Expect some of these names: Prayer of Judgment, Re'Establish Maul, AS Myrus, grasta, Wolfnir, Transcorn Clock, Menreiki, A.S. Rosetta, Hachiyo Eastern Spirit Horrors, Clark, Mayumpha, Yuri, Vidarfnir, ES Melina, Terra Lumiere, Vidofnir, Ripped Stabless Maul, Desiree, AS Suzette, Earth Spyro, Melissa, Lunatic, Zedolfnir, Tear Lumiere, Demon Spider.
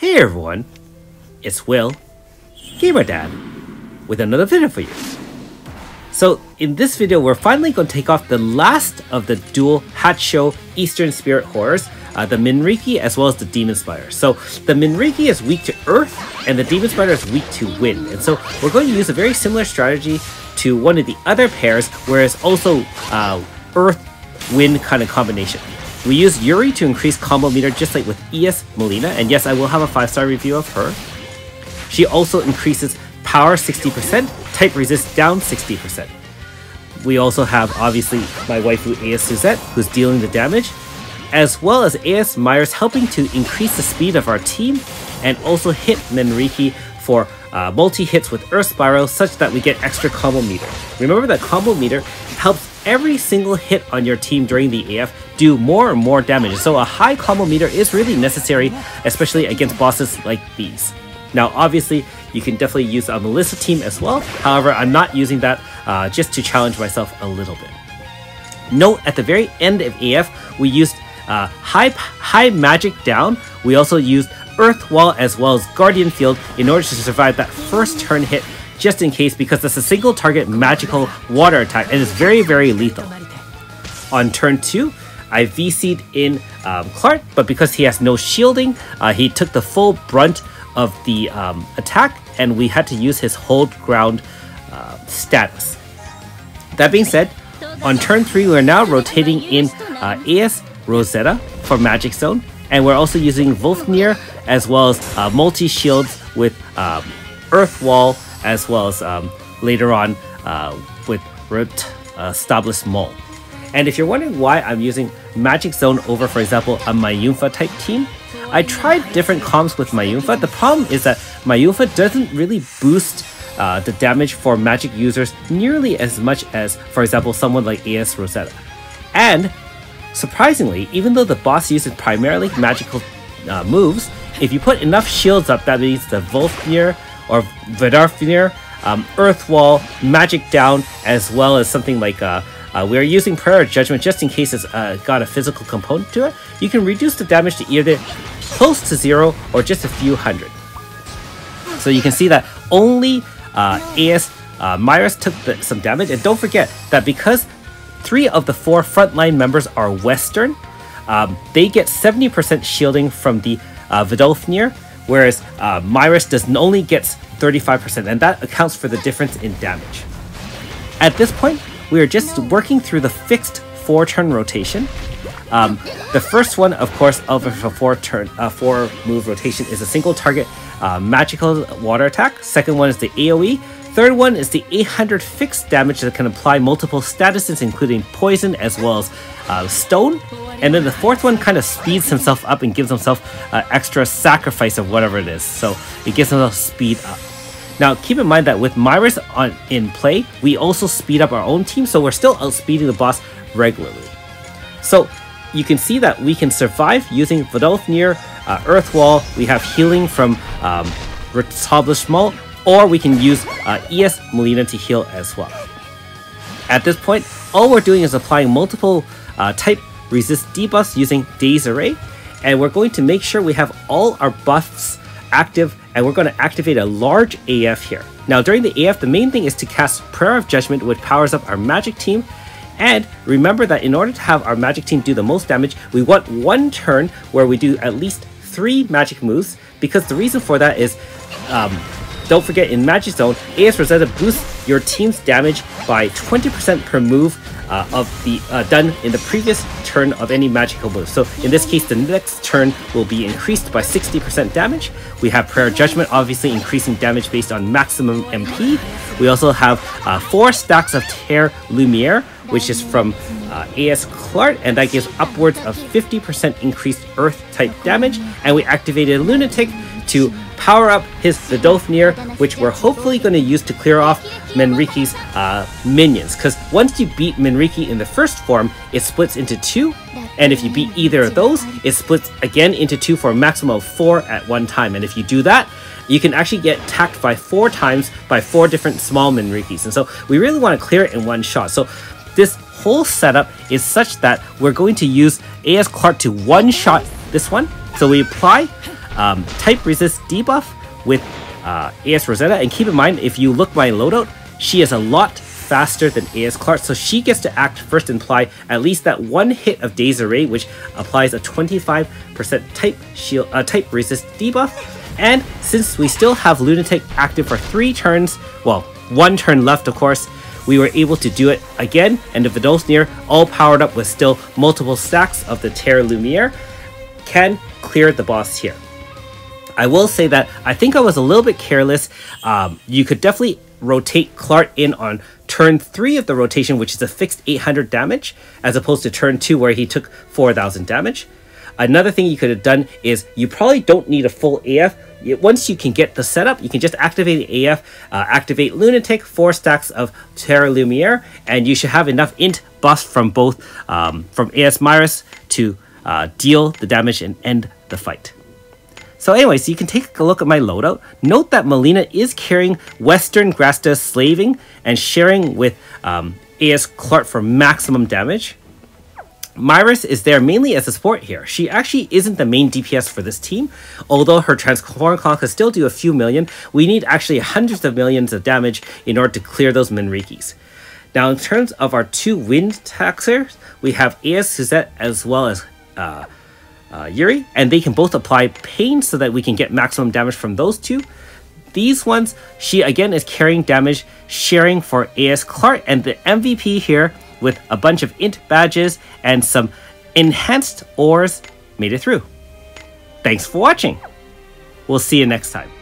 Hey everyone, it's Will, Gamer Dad, with another video for you. So in this video, we're finally going to take off the last of the dual Hachiyo Eastern Spirit Horrors, the Menreiki as well as the Demon Spider. So the Menreiki is weak to Earth and the Demon Spider is weak to Wind. And so we're going to use a very similar strategy to one of the other pairs, whereas also Earth-Wind kind of combination. We use Yuri to increase combo meter just like with ES Melina, and yes, I will have a 5-star review of her. She also increases power 60%, type resist down 60%. We also have obviously my waifu AS Suzette, who's dealing the damage, as well as AS Myrus helping to increase the speed of our team and also hit Menreiki for multi-hits with Earth Spyro such that we get extra combo meter. Remember that combo meter helps every single hit on your team during the AF do more and more damage, so a high combo meter is really necessary, especially against bosses like these. Now obviously you can definitely use a Melissa team as well, however I'm not using that just to challenge myself a little bit. Note at the very end of AF we used high magic down, we also used Earth Wall as well as Guardian Field in order to survive that first turn hit, just in case, because that's a single target magical water attack and it's very lethal. On turn 2, I VC'd in Clark, but because he has no shielding, he took the full brunt of the attack and we had to use his hold ground status. That being said, on turn 3 we're now rotating in A.S. Rosetta for Magic Zone, and we're also using Wolfnir as well as multi-shields with Earth Wall, as well as later on with Ripped Stabless Maul. And if you're wondering why I'm using Magic Zone over, for example, a Mayumpha type team, I tried different comps with Mayumpha. The problem is that Mayumpha doesn't really boost the damage for magic users nearly as much as, for example, someone like AS Rosetta. And surprisingly, even though the boss uses primarily magical moves, if you put enough shields up, that means the Wolfnir or Vidarfnir, Earth Wall, Magic Down, as well as something like we're using Prayer of Judgment just in case it's got a physical component to it. You can reduce the damage to either close to zero or just a few hundred. So you can see that only AS Myrus took some damage, and don't forget that because 3 of the 4 frontline members are Western, they get 70% shielding from the Vidofnir, whereas Myrus only gets 35%, and that accounts for the difference in damage. At this point, we are just working through the fixed 4-turn rotation. The first one, of course, of a 4-move rotation is a single target magical water attack. Second one is the AoE. Third one is the 800 fixed damage that can apply multiple statuses, including poison as well as stone. And then the fourth one kind of speeds himself up and gives himself extra sacrifice of whatever it is. So it gives himself speed up. Now keep in mind that with Myrus in play, we also speed up our own team, so we're still outspeeding the boss regularly. So you can see that we can survive using Vidofnir, Earth Wall, we have healing from Re'Establish Maul, or we can use ES Melina to heal as well. At this point, all we're doing is applying multiple type resist debuffs using Desiree, and we're going to make sure we have all our buffs active, and we're going to activate a large AF here. Now during the AF, the main thing is to cast Prayer of Judgment, which powers up our magic team, and remember that in order to have our magic team do the most damage, we want one turn where we do at least 3 magic moves, because the reason for that is don't forget, in Magic Zone, AS Rosetta boosts your team's damage by 20% per move of the done in the previous turn of any magical move. So in this case, the next turn will be increased by 60% damage. We have Prayer of Judgment, obviously increasing damage based on maximum MP. We also have 4 stacks of Tear Lumiere, which is from AS Clark, and that gives upwards of 50% increased Earth-type damage. And we activated Lunatic to power up his Zedolfnir, which we're hopefully going to use to clear off Menreiki's minions, because once you beat Menreiki in the first form, it splits into 2, and if you beat either of those, it splits again into 2 for a maximum of 4 at one time, and if you do that, you can actually get attacked by 4 times by 4 different small Menreikis, and so we really want to clear it in one shot. So this whole setup is such that we're going to use AS Clark to one-shot this one, so we apply type resist debuff with AS Rosetta. And keep in mind, if you look my loadout, she is a lot faster than AS Clark, so she gets to act first and apply at least that one hit of Desiree, which applies a 25% type resist debuff. And since we still have Lunatic active for 3 turns, well, 1 turn left of course, we were able to do it again, and the Vidofnir, all powered up with still multiple stacks of the Terra Lumiere, can clear the boss here. I will say that I think I was a little bit careless. You could definitely rotate Clark in on turn 3 of the rotation, which is a fixed 800 damage, as opposed to turn 2 where he took 4,000 damage. Another thing you could have done is you probably don't need a full AF. Once you can get the setup, you can just activate the AF, activate Lunatic, 4 stacks of Terra Lumiere, and you should have enough int buff from both from AS Myrus to deal the damage and end the fight. So anyway, so you can take a look at my loadout. Note that Melina is carrying Western Grasta Slaving and sharing with AS Clark for maximum damage. Myrus is there mainly as a support here. She actually isn't the main DPS for this team, although her Transcorn Clock can still do a few million. We need actually hundreds of millions of damage in order to clear those Menreikis. Now in terms of our 2 wind taxers, we have AS Suzette as well as Yuri, and they can both apply pain so that we can get maximum damage from those two. These ones, she again is carrying damage, sharing for AS Clark, and the MVP here with a bunch of int badges and some enhanced ores made it through. Thanks for watching. We'll see you next time.